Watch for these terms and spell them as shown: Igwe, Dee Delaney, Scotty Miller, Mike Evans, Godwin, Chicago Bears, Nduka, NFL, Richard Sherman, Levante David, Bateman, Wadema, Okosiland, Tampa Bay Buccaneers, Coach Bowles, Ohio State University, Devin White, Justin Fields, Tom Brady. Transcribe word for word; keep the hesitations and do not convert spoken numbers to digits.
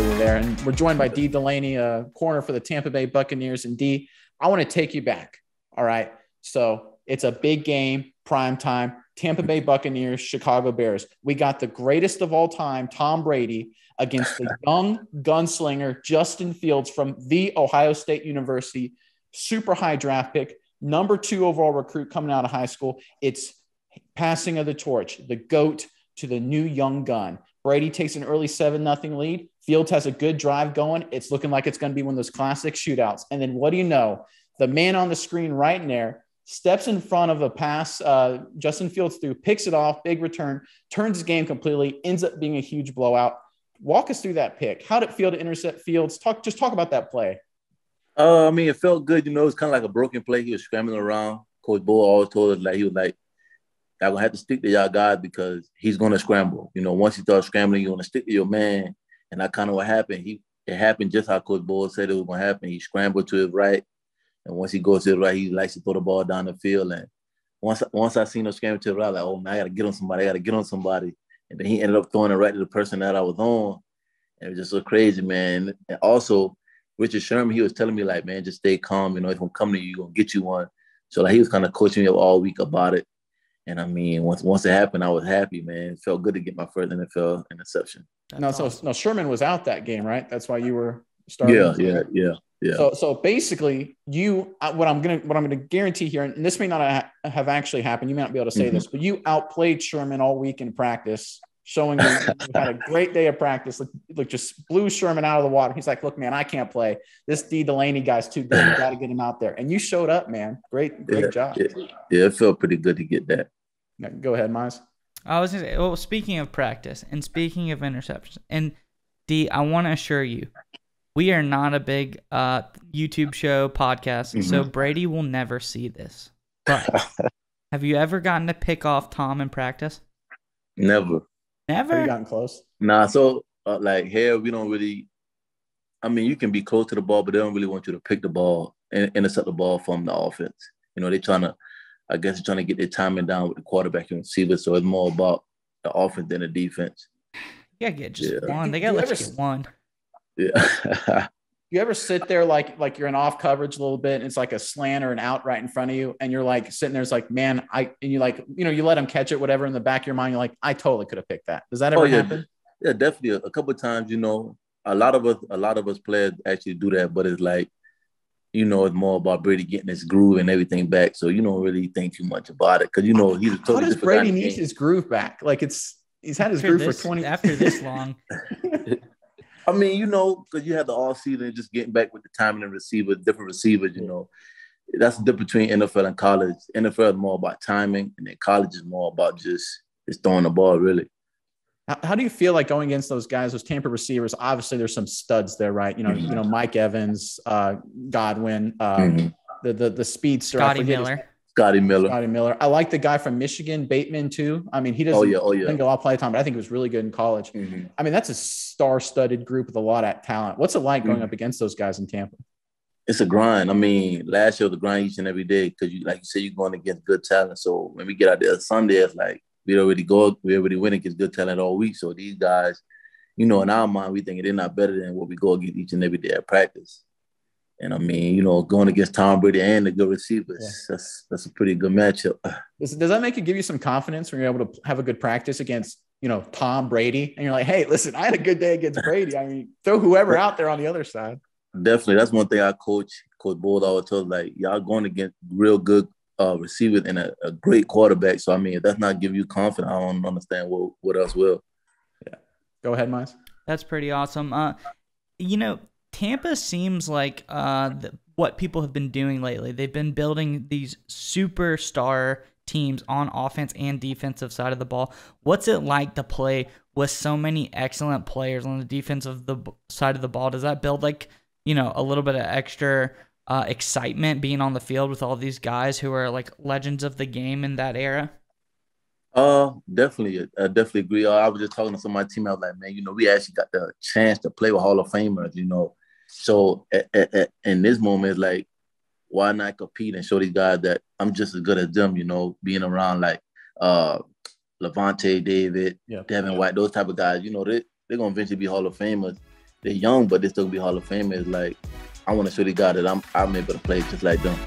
over there. And we're joined by Dee Delaney, a corner for the Tampa Bay Buccaneers. And Dee, I want to take you back. All right. So it's a big game, prime time. Tampa Bay Buccaneers, Chicago Bears. We got the greatest of all time, Tom Brady, against the young gunslinger Justin Fields from the Ohio State University, super high draft pick, number two overall recruit coming out of high school. It's passing of the torch, the GOAT to the new young gun. Brady takes an early seven nothing lead. Fields has a good drive going. It's looking like it's going to be one of those classic shootouts. And then what do you know? The man on the screen right in there steps in front of a pass uh, Justin Fields threw, picks it off, big return, turns his game completely, ends up being a huge blowout. Walk us through that pick. How did it feel to intercept Fields? Talk, just talk about that play. Uh, I mean, it felt good. You know, it was kind of like a broken play. He was scrambling around. Coach Bowles always told us, like, he was like, I'm going to have to stick to y'all guys because he's going to scramble. You know, once he starts scrambling, you're going to stick to your man. And that kind of what happened. He It happened just how Coach Bowles said it was going to happen. He scrambled to his right. And once he goes to the right, he likes to throw the ball down the field. And once, once I seen him scramble to the right, I'm like, oh, man, I got to get on somebody. I got to get on somebody. And then he ended up throwing it right to the person that I was on. And it was just so crazy, man. And also, Richard Sherman, he was telling me, like, man, just stay calm. You know, if I'm coming to you, you're going to get you one. So, like, he was kind of coaching me up all week about it. And I mean, once once it happened, I was happy, man. It felt good to get my first N F L interception. That's no, awesome. so no Sherman was out that game, right? That's why you were starting. Yeah, yeah, yeah, yeah. So, so basically, you what I'm gonna what I'm gonna guarantee here, and this may not have actually happened. You may not be able to say mm-hmm. this, but you outplayed Sherman all week in practice, showing you, you had a great day of practice. Like, like, just blew Sherman out of the water. He's like, "Look, man, I can't play. This Dee Delaney guy's too good. You got to get him out there." And you showed up, man. Great, great yeah, job. Yeah, yeah, it felt pretty good to get that. Go ahead, Miles. I was gonna say, well, speaking of practice and speaking of interceptions, and Dee, I want to assure you, we are not a big uh, YouTube show podcast, mm-hmm. so Brady will never see this. But have you ever gotten to pick off Tom in practice? Never. Never? Have you gotten close? Nah, so uh, like here, we don't really, I mean, you can be close to the ball, but they don't really want you to pick the ball and intercept the ball from the offense. You know, they're trying to, I guess they're trying to get their timing down with the quarterback and receiver, so it's more about the offense than the defense. You gotta get just yeah. one. They gotta let you get one. Yeah. You ever sit there like like you're in off coverage a little bit, and it's like a slant or an out right in front of you, and you're like sitting there, it's like, man, I and you like you know you let them catch it, whatever. In the back of your mind, you're like, I totally could have picked that. Does that ever oh, yeah. happen? Yeah, definitely. A couple of times, you know, a lot of us, a lot of us players actually do that, but it's like, you know, it's more about Brady getting his groove and everything back. So you don't really think too much about it because, you know, he's a totally How does Brady need his groove back? Like, it's he's had his after groove this, for twenty after this long. I mean, you know, because you had the all season just getting back with the timing and receivers, different receivers. You know, that's the difference between N F L and college. N F L is more about timing, and then college is more about just just throwing the ball, really. How do you feel like going against those guys, those Tampa receivers? Obviously, there's some studs there, right? You know, mm-hmm. you know, Mike Evans, uh, Godwin, um, mm-hmm. the the the speedster, Scotty Miller, Scotty Miller, Scotty Miller. I like the guy from Michigan, Bateman too. I mean, he doesn't. Oh yeah, oh yeah. Think a lot of play time, but I think he was really good in college. Mm-hmm. I mean, that's a star-studded group with a lot of talent. What's it like going mm-hmm. up against those guys in Tampa? It's a grind. I mean, last year was a grind each and every day because, you like you said, you're going against good talent. So when we get out there Sunday, it's like, we already go, we already win against good talent all week. So these guys, you know, in our mind, we think they're not better than what we go against each and every day at practice. And I mean, you know, going against Tom Brady and the good receivers, yeah. that's that's a pretty good matchup. Does, does that make it give you some confidence when you're able to have a good practice against, you know, Tom Brady? And you're like, hey, listen, I had a good day against Brady. I mean, throw whoever out there on the other side. Definitely. That's one thing I coach, Coach Bowles always told, like, y'all going against real good Uh, receiver and a, a great quarterback. So, I mean, if that's not giving you confidence, I don't understand what, what else will. Yeah. Go ahead, Miles. That's pretty awesome. Uh, you know, Tampa seems like uh, the, what people have been doing lately. They've been building these superstar teams on offense and defensive side of the ball. What's it like to play with so many excellent players on the defensive the side of the ball? Does that build, like, you know, a little bit of extra Uh, excitement being on the field with all these guys who are like legends of the game in that era? Uh, definitely. I definitely agree. I was just talking to some of my team. I was like, man, you know, we actually got the chance to play with Hall of Famers, you know. So at, at, at, in this moment, like, why not compete and show these guys that I'm just as good as them, you know, being around like uh, Levante David, yeah. Devin White, those type of guys, you know, they, they're going to eventually be Hall of Famers. they're young, but they still be Hall of Famers. Like, I want to show the God that I'm I'm able to play just like them.